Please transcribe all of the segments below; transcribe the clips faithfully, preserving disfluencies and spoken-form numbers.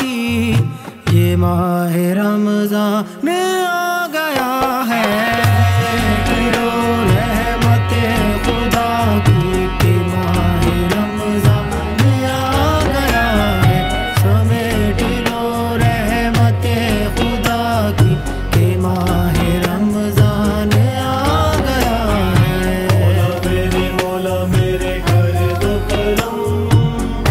की, ये माह रमज़ान आ गया है। रो रहमते खुदा की के माह रमज़ान आ गया है। समेट लो रहमते खुदा की के माह रमज़ान आ गया है। मौला मेरे, मौला मेरे कर दो करम,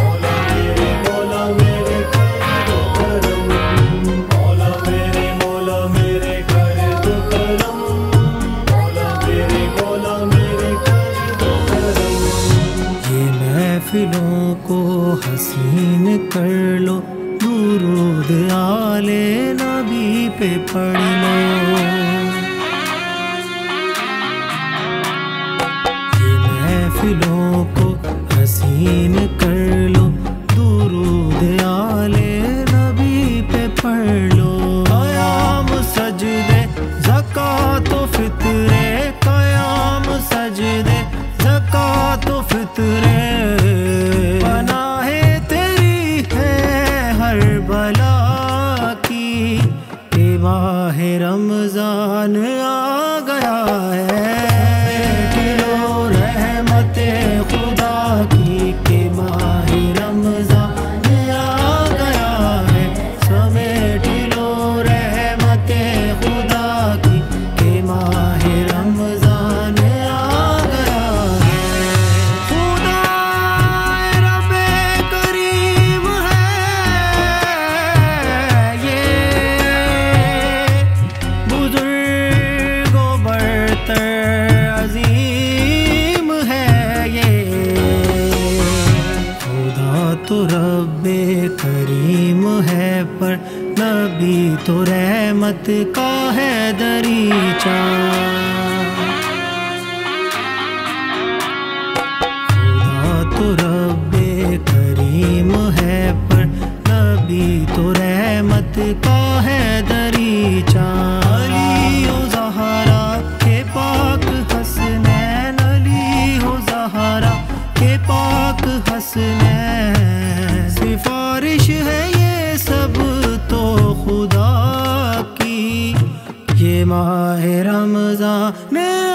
मौला मेरे, मौला मेरे कर दो करम, मौला मेरे, मौला मेरे कर दो करम, मौला मेरे, मौला मेरे कर दो करम। ये महफिलों को हसीन कर लो, दुरूद आले नबी पे पढ़ लो। महफिलों को हसीन कर लो, दुरूद आले नबी पे पढ़ लो। क़याम सजदे ज़कात व फ़ितरे, क़याम सजदे ज़कात व फ़ितरे। पनाहे तेरी है हर बला की, ये माह रमज़ान आ गया है। तो रब्बे करीम है, पर नबी तो रहमत का है दरीचा। खुदा तो रब्बे करीम है, पर नबी तो रहमत का है दरीचा। अली ओ ज़हरा के पाक हसनैन, अली ओ ज़हरा के पाक हसनैन। सिफारिश है ये सब तो खुदा की, ये माह रमज़ान